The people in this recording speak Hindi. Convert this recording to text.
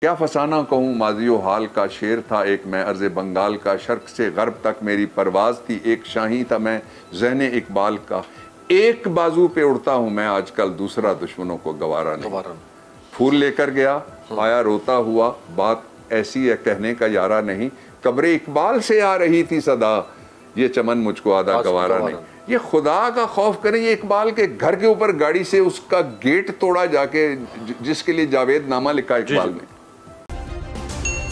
क्या फसाना कहूँ माजियो हाल का शेर था एक मैं अर्ज़ बंगाल का, शर्क से गर्ब तक मेरी परवाज़ थी, एक शाही था मैं ज़हने इकबाल का। एक बाजू पे उड़ता हूँ मैं आजकल, दूसरा दुश्मनों को गवारा नहीं। फूल लेकर गया आया रोता हुआ, बात ऐसी है कहने का यारा नहीं, कब्रे इकबाल से आ रही थी सदा, ये चमन मुझको आधा गवारा नहीं। ये खुदा का खौफ करें, ये इकबाल के घर के ऊपर गाड़ी से उसका गेट तोड़ा जाके, जिसके लिए जावेद नामा लिखा इकबाल ने।